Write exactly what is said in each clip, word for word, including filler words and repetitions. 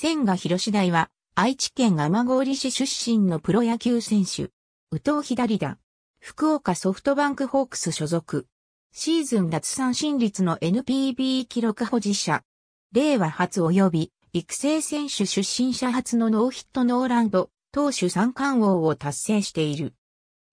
千賀弘大は、愛知県蒲郡市出身のプロ野球選手。右投左打。福岡ソフトバンクホークス所属。シーズン奪三振率の エヌピービー 記録保持者。令和初及び育成選手出身者初のノーヒットノーランと投手三冠王を達成している。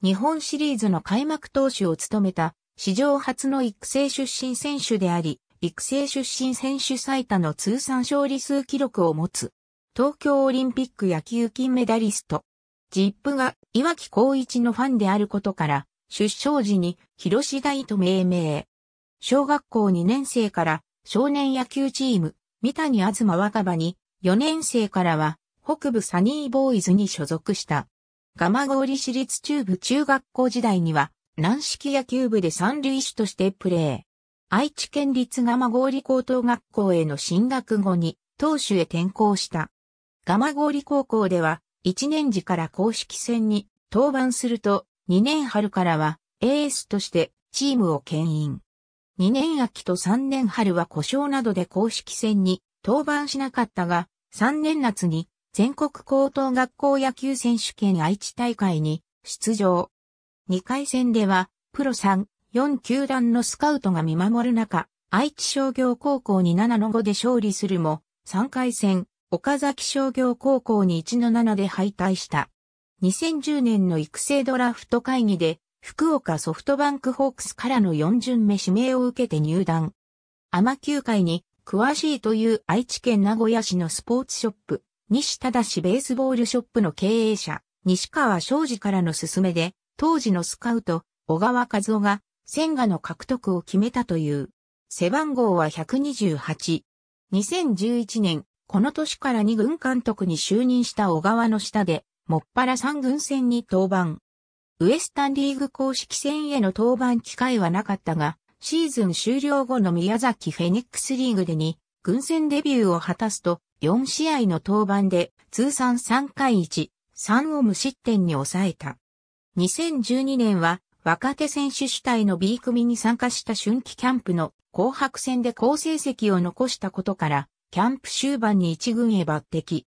日本シリーズの開幕投手を務めた史上初の育成出身選手であり、育成出身選手最多の通算勝利数記録を持つ。東京オリンピック野球金メダリスト。ジップが岩城滉一のファンであることから、出生時に弘大と命名。小学校にねん生から少年野球チーム、三谷東若葉に、よねん生からは北部サニーボーイズに所属した。蒲郡市立中部中学校時代には、軟式野球部で三塁手としてプレー。愛知県立蒲郡高等学校への進学後に、投手へ転向した。蒲郡高校では、いちねん時から公式戦に登板すると、にねん春からはエースとしてチームを牽引。にねん秋とさんねん春は故障などで公式戦に登板しなかったが、さんねん夏に全国高等学校野球選手権愛知大会に出場。にかい戦では、プロさん、よん球団のスカウトが見守る中、愛知商業高校に ななのご で勝利するも、さんかい戦、岡崎商業高校に いちのなな で敗退した。にせんじゅうねんの育成ドラフト会議で、福岡ソフトバンクホークスからのよん巡目指名を受けて入団。アマ球界に詳しいという愛知県名古屋市のスポーツショップ、西正ベースボールショップの経営者、西川昌司からの勧めで、当時のスカウト、小川和夫が、千賀の獲得を決めたという。背番号はひゃくにじゅうはち。にせんじゅういちねん、この年からに軍監督に就任した小川の下で、もっぱらさん軍戦に登板。ウエスタンリーグ公式戦への登板機会はなかったが、シーズン終了後の宮崎フェニックスリーグでに軍戦デビューを果たすと、よん試合の登板で通算さんかいいち、さんを無失点に抑えた。にせんじゅうにねんは若手選手主体の ビー 組に参加した春季キャンプの紅白戦で好成績を残したことから、キャンプ終盤に一軍へ抜擢。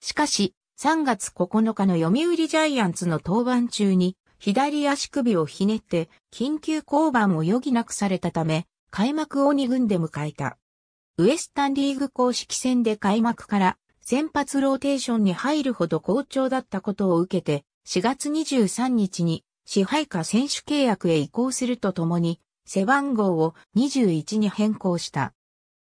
しかし、さんがつここのかの読売ジャイアンツの登板中に、左足首をひねって、緊急降板を余儀なくされたため、開幕をに軍で迎えた。ウエスタンリーグ公式戦で開幕から、先発ローテーションに入るほど好調だったことを受けて、しがつにじゅうさんにちに、支配下選手契約へ移行するとともに、背番号をにじゅういちに変更した。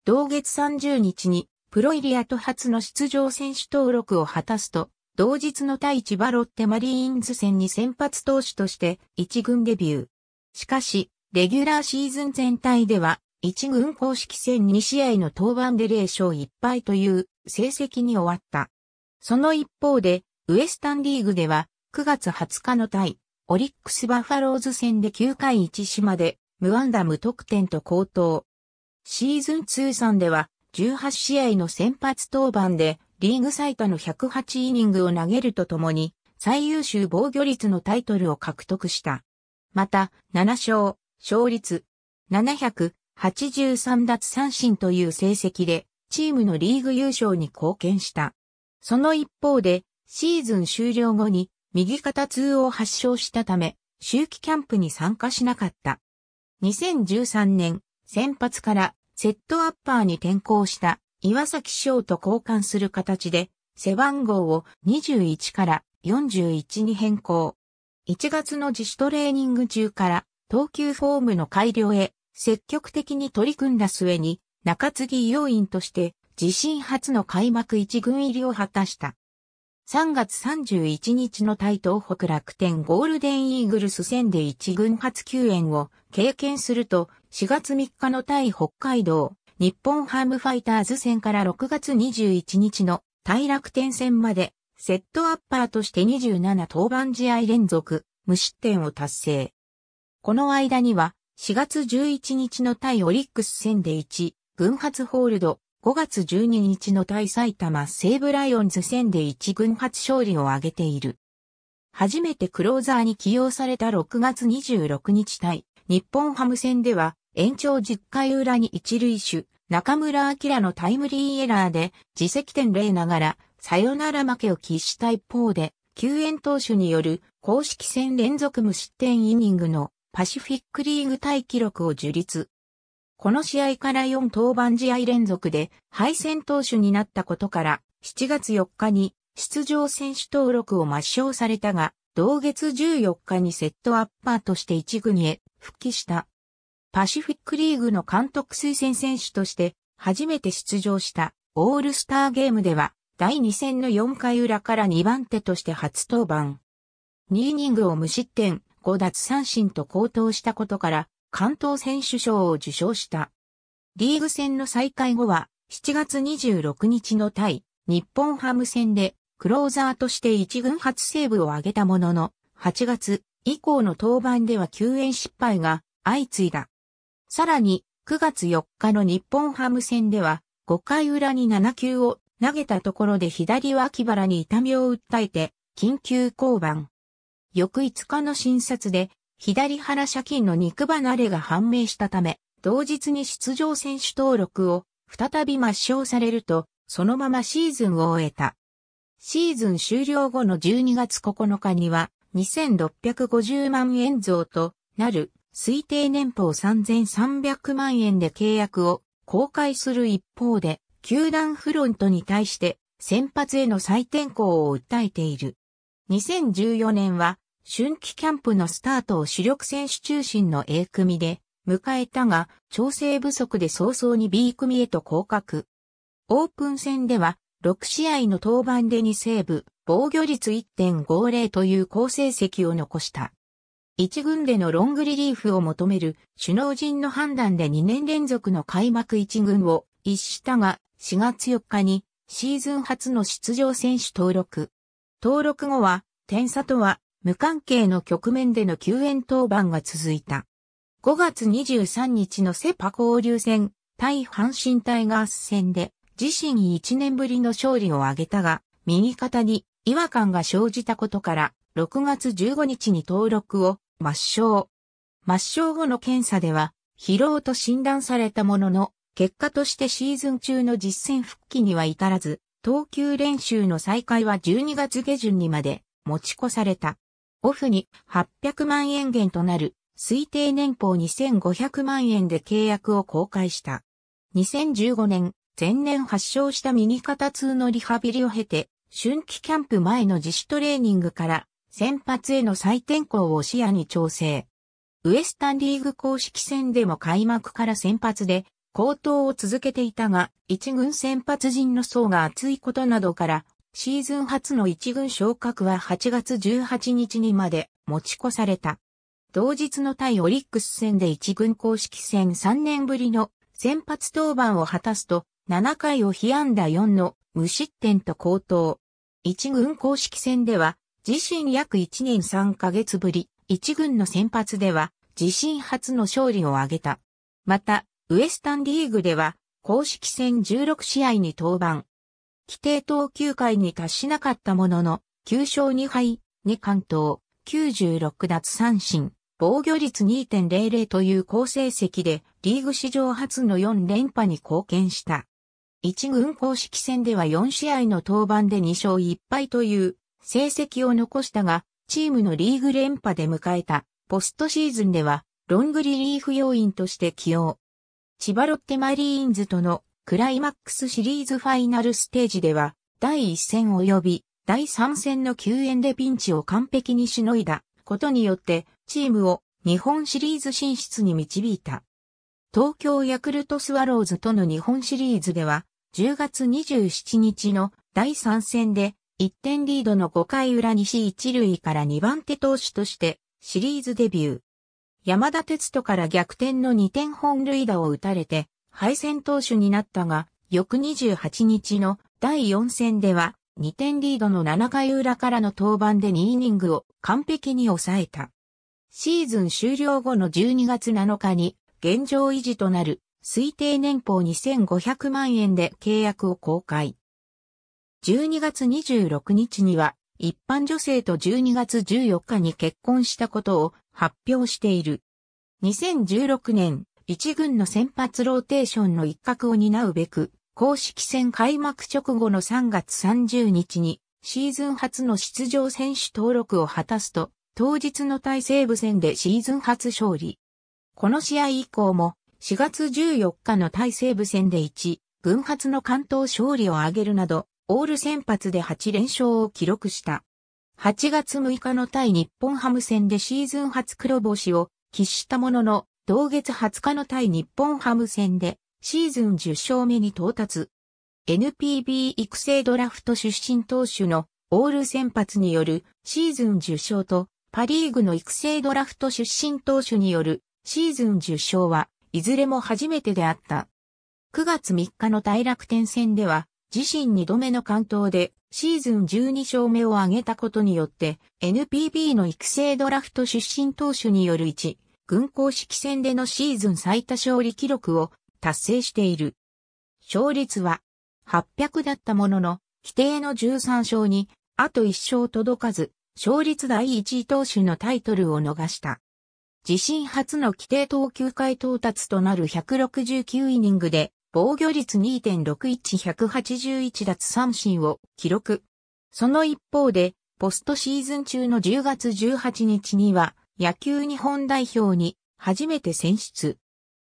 同月さんじゅうにちに、プロ入り後初の出場選手登録を果たすと、同日の対千葉ロッテマリーンズ戦に先発投手としていち軍デビュー。しかし、レギュラーシーズン全体ではいち軍公式戦に試合の登板でぜろしょういっぱいという成績に終わった。その一方で、ウエスタンリーグではくがつはつかの対オリックスバファローズ戦できゅうかいいちしまで無安打無得点と好投。シーズン通算では、じゅうはち試合の先発登板でリーグ最多のひゃくはちイニングを投げるとともに最優秀防御率のタイトルを獲得した。また、ななしょう、勝率ななひゃくはちじゅうさんだつさんしんという成績でチームのリーグ優勝に貢献した。その一方で、シーズン終了後に右肩痛を発症したため、秋季キャンプに参加しなかった。にせんじゅうさんねん、先発からセットアッパーに転向した岩崎翔と交換する形で背番号をにじゅういちからよんじゅういちに変更。いちがつの自主トレーニング中から投球フォームの改良へ積極的に取り組んだ末に中継ぎ要員として自身初の開幕一軍入りを果たした。さんがつさんじゅういちにちの対東北楽天ゴールデンイーグルス戦で一軍初救援を経験するとしがつみっかの対北海道、日本ハムファイターズ戦からろくがつにじゅういちにちの対楽天戦まで、セットアッパーとしてにじゅうなな登板試合連続、無失点を達成。この間には、しがつじゅういちにちの対オリックス戦でいち軍初ホールド、ごがつじゅうににちの対埼玉西武ライオンズ戦でいち軍初勝利を挙げている。初めてクローザーに起用されたろくがつにじゅうろくにち対、日本ハム戦では、延長じゅっかい裏に一塁手、中村晃のタイムリーエラーで自責点ゼロながらサヨナラ負けを喫した一方で、救援投手による公式戦連続無失点イニングのパシフィックリーグタイ記録を樹立。この試合からよん登板試合連続で敗戦投手になったことから、しちがつよっかに出場選手登録を抹消されたが、同月じゅうよっかにセットアッパーとして一軍へ復帰した。パシフィックリーグの監督推薦選手として初めて出場したオールスターゲームではだいに戦のよんかいうらからにばんてとして初登板。にイニングを無失点、ごだつさんしんと好投したことから関東選手賞を受賞した。リーグ戦の再開後はしちがつにじゅうろくにちの対日本ハム戦でクローザーとして一軍初セーブを挙げたものの、はちがつ以降の登板では救援失敗が相次いだ。さらに、くがつよっかの日本ハム戦では、ごかいうらにななきゅうを投げたところで左脇腹に痛みを訴えて、緊急降板。翌いつかの診察で、左腹斜筋の肉離れが判明したため、同日に出場選手登録を再び抹消されると、そのままシーズンを終えた。シーズン終了後のじゅうにがつここのかには、にせんろっぴゃくごじゅうまんえん増となる、推定年俸さんぜんさんびゃくまんえんで契約を更改する一方で、球団フロントに対して先発への再転向を訴えている。にせんじゅうよねんは春季キャンプのスタートを主力選手中心の エー 組で迎えたが、調整不足で早々に ビー 組へと降格。オープン戦ではろくしあいの登板でにセーブ、防御率 いってんごーぜろ という好成績を残した。一軍でのロングリリーフを求める首脳陣の判断でにねんれんぞくの開幕一軍を逸したが、しがつよっかにシーズン初の出場選手登録。登録後は点差とは無関係の局面での救援登板が続いた。ごがつにじゅうさんにちのセパ交流戦対阪神タイガース戦で自身いちねんぶりの勝利を挙げたが、右肩に違和感が生じたことからろくがつじゅうごにちに登録を抹消。抹消後の検査では、疲労と診断されたものの、結果としてシーズン中の実戦復帰には至らず、投球練習の再開はじゅうにがつげじゅんにまで持ち越された。オフにはっぴゃくまんえん減となる、推定年俸にせんごひゃくまんえんで契約を更改した。にせんじゅうごねん、前年発症した右肩痛のリハビリを経て、春季キャンプ前の自主トレーニングから、先発への再転向を視野に調整。ウエスタンリーグ公式戦でも開幕から先発で好投を続けていたが、一軍先発陣の層が厚いことなどから、シーズン初の一軍昇格ははちがつじゅうはちにちにまで持ち越された。同日の対オリックス戦で一軍公式戦さんねんぶりの先発登板を果たすと、ななかいを被安打よんの無失点と好投。一軍公式戦では、自身約いちねんさんかげつぶり、一軍の先発では、自身初の勝利を挙げた。また、ウエスタンリーグでは、公式戦じゅうろくしあいに登板。規定投球回に達しなかったものの、きゅうしょうにはい、にかんとう、きゅうじゅうろくだつさんしん、防御率 にーてんぜろぜろ という好成績で、リーグ史上初のよんれんぱに貢献した。一軍公式戦ではよんしあいの登板でにしょういっぱいという、成績を残したが、チームのリーグ連覇で迎えたポストシーズンでは、ロングリリーフ要員として起用。千葉ロッテマリーンズとのクライマックスシリーズファイナルステージでは、だいいっせん及びだいさんせんの救援でピンチを完璧にしのいだことによって、チームを日本シリーズ進出に導いた。東京ヤクルトスワローズとの日本シリーズでは、じゅうがつにじゅうしちにちのだいさんせんで、いってんリードのごかいうら西一塁からにばんて投手としてシリーズデビュー。山田哲人から逆転のにてんほんるいだを打たれて敗戦投手になったが、翌にじゅうはちにちのだいよんせんではにてんリードのななかいうらからの登板でにイニングを完璧に抑えた。シーズン終了後のじゅうにがつなのかに現状維持となる推定年俸にせんごひゃくまんえんで契約を更改。じゅうにがつにじゅうろくにちには一般女性とじゅうにがつじゅうよっかに結婚したことを発表している。にせんじゅうろくねん一軍の先発ローテーションの一角を担うべく、公式戦開幕直後のさんがつさんじゅうにちに、シーズン初の出場選手登録を果たすと、当日の対西武戦でシーズン初勝利。この試合以降も、しがつじゅうよっかの対西武戦でいち、軍初の完投勝利を挙げるなど、オール先発ではちれんしょうを記録した。はちがつむいかの対日本ハム戦でシーズン初黒星を喫したものの、同月はつかの対日本ハム戦でシーズンじゅっしょうめに到達。エヌピービー 育成ドラフト出身投手のオール先発によるシーズンじゅっしょうとパリーグの育成ドラフト出身投手によるシーズンじゅっしょうはいずれも初めてであった。くがつみっかの対楽天戦では自身にどめの完投でシーズンじゅうにしょうめを挙げたことによって エヌピービー の育成ドラフト出身投手によるいちぐん公式戦でのシーズン最多勝利記録を達成している。勝率ははっぴゃくだったものの、規定のじゅうさんしょうに、あといっしょう届かず、勝率だいいちい投手のタイトルを逃した。自身初の規定投球回到達となるひゃくろくじゅうきゅうイニングで、防御率 にてんろくいち、ひゃくはちじゅういちだつさんしんを記録。その一方で、ポストシーズン中のじゅうがつじゅうはちにちには、野球日本代表に初めて選出。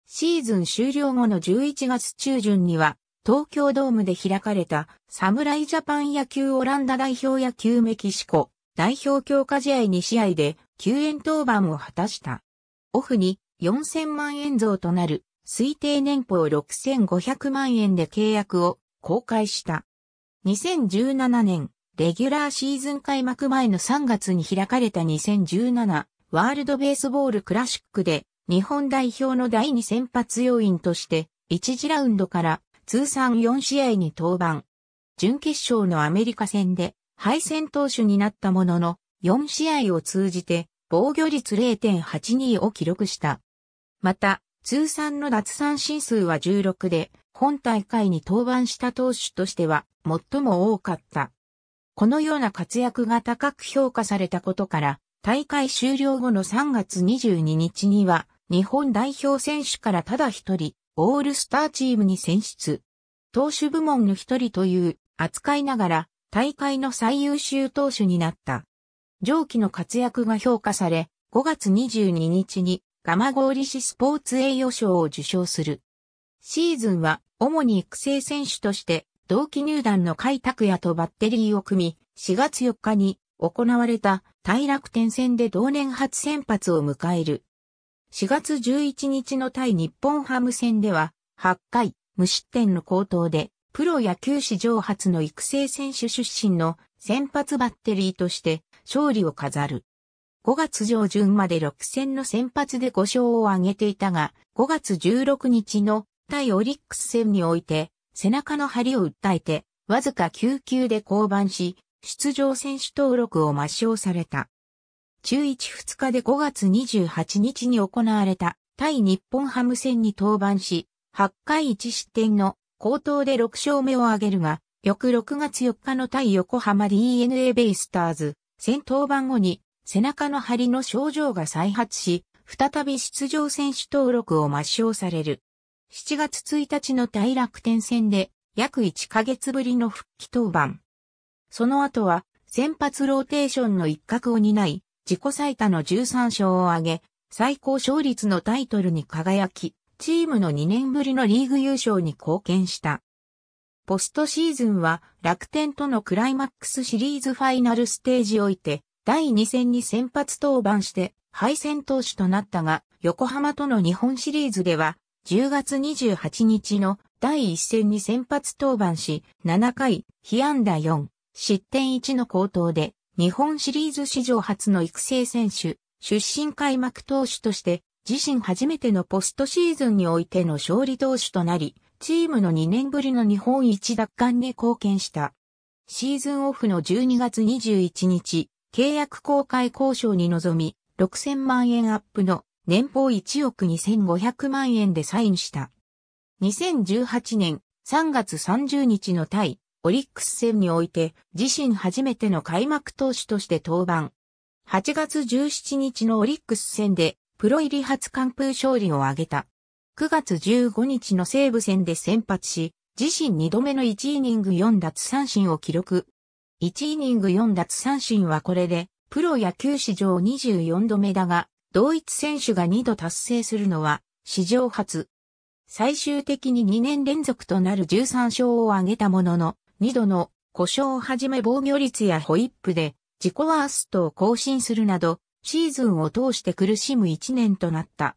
シーズン終了後のじゅういちがつちゅうじゅんには、東京ドームで開かれた侍ジャパン野球オランダ代表野球メキシコ代表強化試合にしあいできゅうえんとうばんを果たした。オフによんせんまんえん増となる推定年俸ろくせんごひゃくまんえんで契約を更改した。にせんじゅうななねんレギュラーシーズン開幕前のさんがつに開かれたにせんじゅうななワールドベースボールクラシックで日本代表のだいにせんぱつ要員としていちじラウンドから通算よんしあいに登板。準決勝のアメリカ戦で敗戦投手になったもののよんしあいを通じて防御率 れいてんはちに を記録した。また、通算の奪三振数はじゅうろくで、本大会に登板した投手としては最も多かった。このような活躍が高く評価されたことから、大会終了後のさんがつにじゅうににちには日本代表選手からただ一人、オールスターチームに選出。投手部門の一人という扱いながら大会の最優秀投手になった。上記の活躍が評価され、ごがつにじゅうににちに蒲郡市スポーツ栄誉賞を受賞する。シーズンは主に育成選手として同期入団の甲斐拓也とバッテリーを組み、しがつよっかに行われた対楽天戦で同年初先発を迎える。しがつじゅういちにちの対日本ハム戦でははちかい無失点の好投でプロ野球史上初の育成選手出身の先発バッテリーとして勝利を飾る。ごがつじょうじゅんまでろくせんの先発でごしょうを挙げていたがごがつじゅうろくにちの対オリックス戦において背中の張りを訴えてわずかきゅうきゅうで降板し出場選手登録を抹消された。中いちふつかでごがつにじゅうはちにちに行われた対日本ハム戦に登板し、はちかいいちしってんの好投でろくしょうめを挙げるが、翌ろくがつよっかの対横浜 ディーエヌエー ベイスターズ戦登板後に背中の張りの症状が再発し、再び出場選手登録を抹消される。しちがつついたちの対楽天戦で約いっかげつぶりの復帰登板。その後は先発ローテーションの一角を担い、自己最多のじゅうさんしょうを挙げ、最高勝率のタイトルに輝き、チームのにねんぶりのリーグ優勝に貢献した。ポストシーズンは楽天とのクライマックスシリーズファイナルステージをおいて、だいにせんに先発登板して敗戦投手となったが、横浜との日本シリーズでは、じゅうがつにじゅうはちにちのだいいっせんに先発登板し、ななかい、被安打よん、しってんいちの好投で、日本シリーズ史上初の育成選手、出身開幕投手として、自身初めてのポストシーズンにおいての勝利投手となり、チームのにねんぶりの日本一奪還に貢献した。シーズンオフのじゅうにがつにじゅういちにち、契約更改交渉に臨み、ろくせんまんえんアップの年俸いちおくにせんごひゃくまんえんでサインした。にせんじゅうはちねんさんがつさんじゅうにちの対、オリックス戦において自身初めての開幕投手として登板。はちがつじゅうしちにちのオリックス戦でプロ入り初完封勝利を挙げた。くがつじゅうごにちの西武戦で先発し、自身にどめのいちイニングよんだつさんしんを記録。いちイニングよんだつさんしんはこれで、プロ野球史上にじゅうよんどめだが、同一選手がにど達成するのは、史上初。最終的ににねんれんぞくとなるじゅうさんしょうを挙げたものの、にどの故障をはじめ防御率やホイップで自己ワーストを更新するなど、シーズンを通して苦しむいちねんとなった。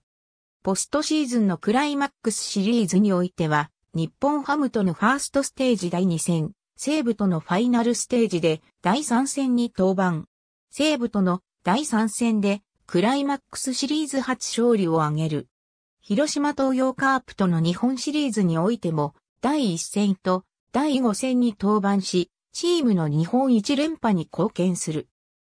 ポストシーズンのクライマックスシリーズにおいては、日本ハムとのファーストステージだいにせん、西武とのファイナルステージでだいさんせんに登板。西武とのだいさんせんでクライマックスシリーズ初勝利を挙げる。広島東洋カープとの日本シリーズにおいても、だいいっせんとだいごせんに登板し、チームの日本一連覇に貢献する。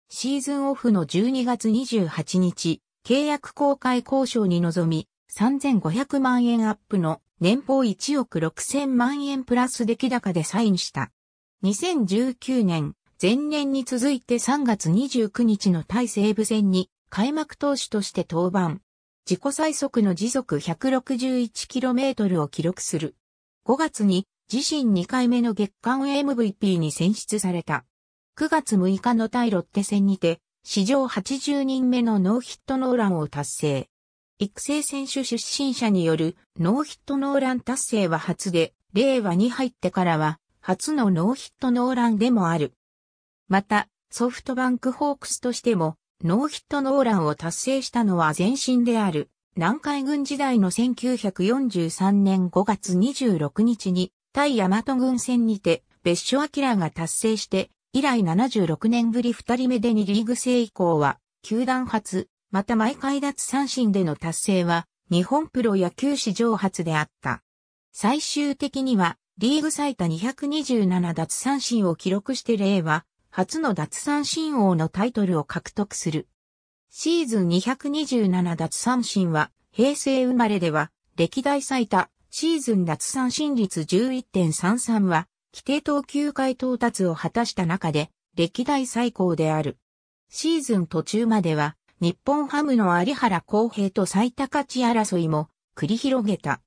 シーズンオフのじゅうにがつにじゅうはちにち、契約更改交渉に臨み、さんぜんごひゃくまんえんアップの年俸いちおくろくせんまんえんプラス出来高でサインした。にせんじゅうきゅうねん、前年に続いてさんがつにじゅうくにちの対西武戦に開幕投手として登板。自己最速の時速 ひゃくろくじゅういちキロメートル を記録する。ごがつに自身にかいめの月間 エムブイピー に選出された。くがつむいかの対ロッテ戦にて、史上はちじゅうにんめのノーヒットノーランを達成。育成選手出身者によるノーヒットノーラン達成は初で、令和に入ってからは初のノーヒットノーランでもある。また、ソフトバンクホークスとしても、ノーヒットノーランを達成したのは前身である、南海軍時代のせんきゅうひゃくよんじゅうさんねんごがつにじゅうろくにちに、対大和軍戦にて、別所彰が達成して、以来ななじゅうろくねんぶりふたりめでにリーグ制以降は、球団初、また毎回奪三振での達成は、日本プロ野球史上初であった。最終的には、リーグ最多にひゃくにじゅうななだつさんしんを記録して令和、初の奪三振王のタイトルを獲得する。シーズンにひゃくにじゅうななだつさんしんは、平成生まれでは、歴代最多、シーズン奪三振率 じゅういってんさんさん は、規定投球回到達を果たした中で、歴代最高である。シーズン途中までは、日本ハムの有原航平と最多勝ち争いも、繰り広げた。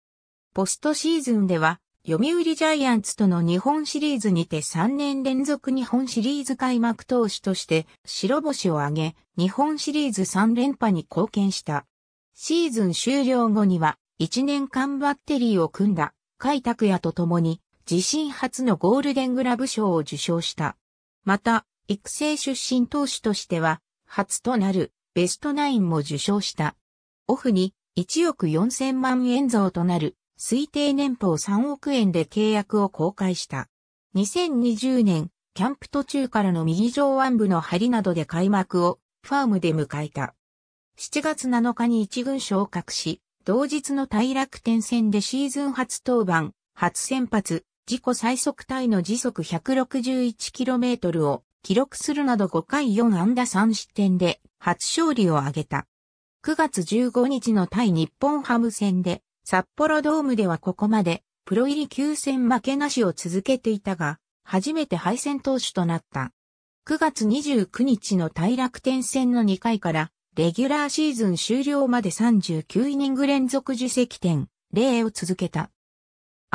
ポストシーズンでは、読売ジャイアンツとの日本シリーズにてさんねんれんぞく日本シリーズ開幕投手として白星を挙げ、日本シリーズさんれんぱに貢献した。シーズン終了後には、いちねんかんバッテリーを組んだ、甲斐拓也と共に、自身初のゴールデングラブ賞を受賞した。また、育成出身投手としては、初となるベストナインも受賞した。オフに、いちおくよんせんまんえん増となる。推定年俸さんおくえんで契約を更改した。にせんにじゅうねん、キャンプ途中からの右上腕部の張りなどで開幕をファームで迎えた。しちがつなのかに一軍昇格し、同日の対楽天戦でシーズン初登板、初先発、自己最速タイの時速 ひゃくろくじゅういちキロメートル を記録するなどごかいよんあんださんしってんで初勝利を挙げた。くがつじゅうごにちの対日本ハム戦で、札幌ドームではここまでプロ入りきゅうせん負けなしを続けていたが、初めて敗戦投手となった。くがつにじゅうくにちの対楽天戦のにかいから、レギュラーシーズン終了までさんじゅうきゅうイニングれんぞく自責点、ゼロを続けた。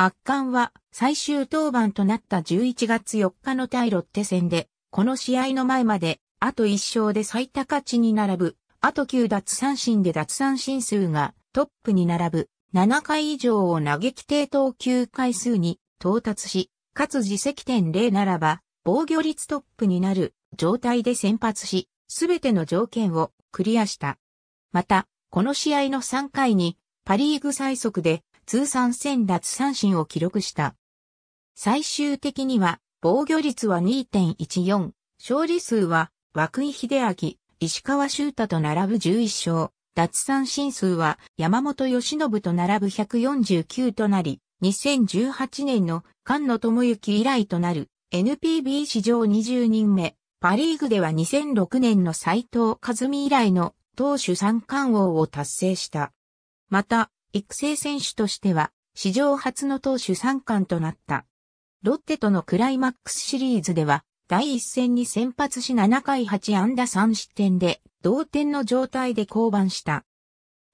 圧巻は最終登板となったじゅういちがつよっかの対ロッテ戦で、この試合の前まで、あといっしょうで最多勝ちに並ぶ、あときゅうだつさんしんで奪三振数がトップに並ぶ。ななかい以上を投げ規定投球回数に到達し、かつ自責点ゼロならば、防御率トップになる状態で先発し、すべての条件をクリアした。また、この試合のさんかいに、パリーグ最速で通算せんだつさんしんを記録した。最終的には、防御率は にてんいちよん、勝利数は、涌井秀章、石川柊太と並ぶじゅういっしょう。奪三振数は山本由伸と並ぶひゃくよんじゅうきゅうとなり、にせんじゅうはちねんの菅野智之以来となる エヌピービー 史上にじゅうにんめ、パリーグではにせんろくねんの斉藤和巳以来の投手三冠王を達成した。また、育成選手としては史上初の投手三冠となった。ロッテとのクライマックスシリーズでは、だいいっせんに先発しななかいはちあんださんしってんで同点の状態で降板した。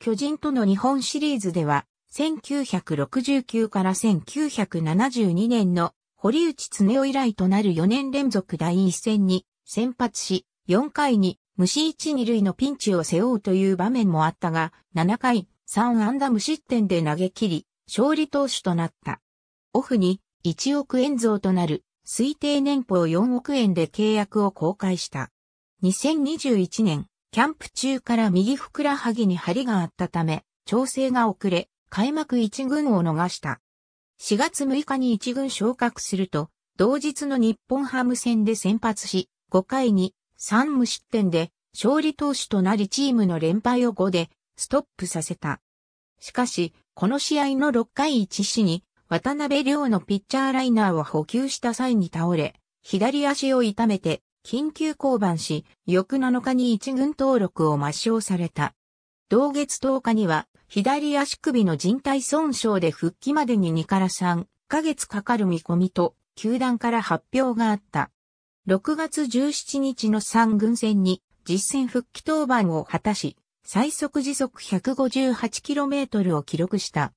巨人との日本シリーズではせんきゅうひゃくろくじゅうきゅうからせんきゅうひゃくななじゅうにねんの堀内恒雄以来となるよねん連続第一戦に先発し、よんかいに無四一二塁のピンチを背負うという場面もあったが、ななかいさんあんだ無失点で投げ切り、勝利投手となった。オフにいちおくえん増となる推定年俸よんおくえんで契約を更改した。にせんにじゅういちねん、キャンプ中から右ふくらはぎに張りがあったため、調整が遅れ、開幕いちぐんを逃した。しがつむいかにいちぐん昇格すると、同日の日本ハム戦で先発し、ごかいにさんむしってんで勝利投手となりチームの連敗をごでストップさせた。しかし、この試合のろっかいいちしに渡辺亮のピッチャーライナーを補給した際に倒れ、左足を痛めて緊急降板し、翌なのかにいちぐん登録を抹消された。同月とおかには左足首の靭帯損傷で復帰までににからさんかげつかかる見込みと球団から発表があった。ろくがつじゅうしちにちのさんぐん戦に実戦復帰登板を果たし、最速時速 ひゃくごじゅうはちキロメートル を記録した。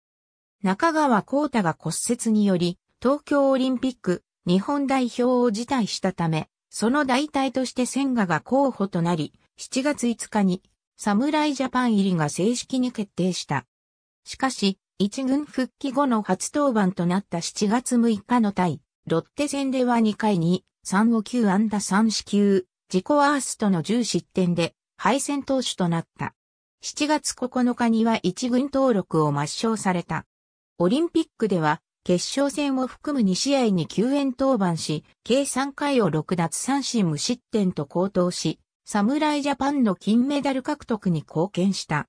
中川幸太が骨折により、東京オリンピック日本代表を辞退したため、その代替として千賀が候補となり、しちがついつかに侍ジャパン入りが正式に決定した。しかし、一軍復帰後の初登板となったしちがつむいかの対ロッテ戦ではにかいにさんをきゅうあんださんしきゅう、自己ワーストのじゅうしってんで敗戦投手となった。しちがつここのかには一軍登録を抹消された。オリンピックでは決勝戦を含むにしあいにきゅうえん登板し、計さんかいをろくだつさんしん無失点と好投し、侍ジャパンの金メダル獲得に貢献した。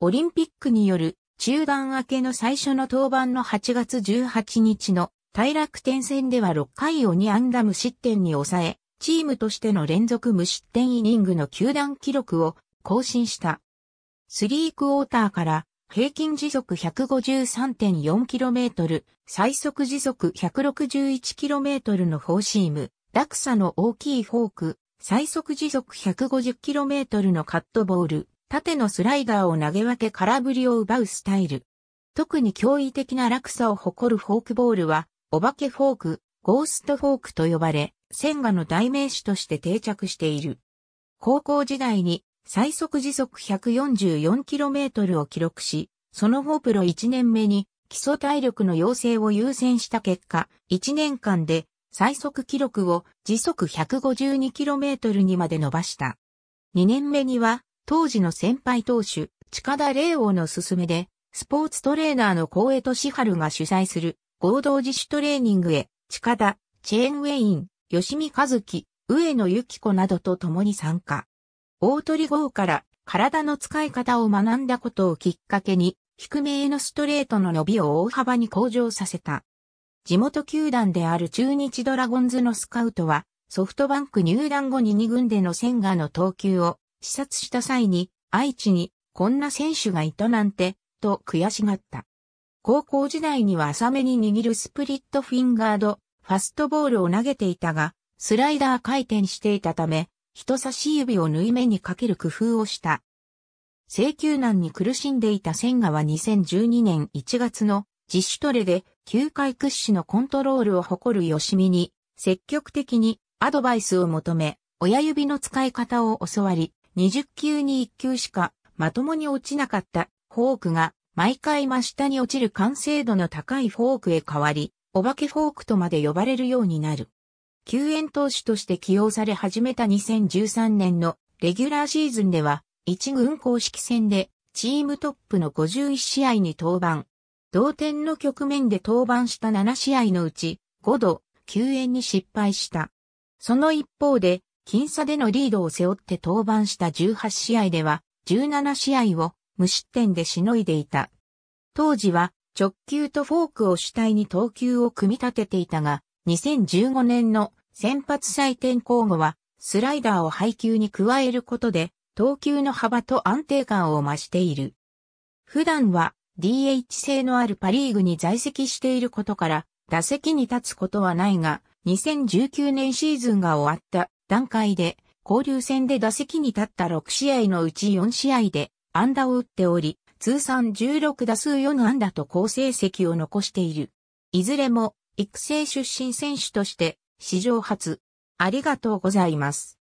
オリンピックによる中断明けの最初の登板のはちがつじゅうはちにちの対楽天戦ではろっかいをにあんだ無失点に抑え、チームとしての連続無失点イニングの球団記録を更新した。スリークォーターから平均時速 ひゃくごじゅうさんてんよんキロメートル、最速時速 ひゃくろくじゅういちキロメートル のフォーシーム、落差の大きいフォーク、最速時速 ひゃくごじゅうキロメートル のカットボール、縦のスライダーを投げ分け空振りを奪うスタイル。特に驚異的な落差を誇るフォークボールは、お化けフォーク、ゴーストフォークと呼ばれ、千賀の代名詞として定着している。高校時代に最速時速 ひゃくよんじゅうよんキロメートル を記録し、その後プロいちねんめに基礎体力の養成を優先した結果、いちねんかんで最速記録を時速 ひゃくごじゅうにキロメートル にまで伸ばした。にねんめには当時の先輩投手、近田玲央の勧めで、スポーツトレーナーの高江俊治が主催する合同自主トレーニングへ、近田、チェーンウェイン、吉見和樹、上野由岐子などと共に参加。大鳥剛から体の使い方を学んだことをきっかけに、低めへのストレートの伸びを大幅に向上させた。地元球団である中日ドラゴンズのスカウトは、ソフトバンク入団後ににぐんでの千賀の投球を視察した際に、愛知にこんな選手がいたなんて、と悔しがった。高校時代には浅めに握るスプリットフィンガード、ファストボールを投げていたが、スライダー回転していたため、人差し指を縫い目にかける工夫をした。制球難に苦しんでいた千賀はにせんじゅうにねんいちがつの自主トレで球界屈指のコントロールを誇る吉見に積極的にアドバイスを求め、親指の使い方を教わり、にじゅっきゅうにいっきゅうしかまともに落ちなかった。フォークが毎回真下に落ちる完成度の高いフォークへ変わり、お化けフォークとまで呼ばれるようになる。救援投手として起用され始めたにせんじゅうさんねんのレギュラーシーズンでは、一軍公式戦でチームトップのごじゅういちしあいに登板。同点の局面で登板したななしあいのうち、ごど救援に失敗した。その一方で、僅差でのリードを背負って登板したじゅうはちしあいでは、じゅうななしあいを無失点でしのいでいた。当時は直球とフォークを主体に投球を組み立てていたが、にせんじゅうごねんの先発採点候補はスライダーを配球に加えることで投球の幅と安定感を増している。普段は ディーエイチ 制のあるパリーグに在籍していることから打席に立つことはないが、にせんじゅうきゅうねんシーズンが終わった段階で交流戦で打席に立ったろくしあいのうちよんしあいで安打を打っており、通算じゅうろくだすうよんあんだと好成績を残している。いずれも育成出身選手として史上初。ありがとうございます。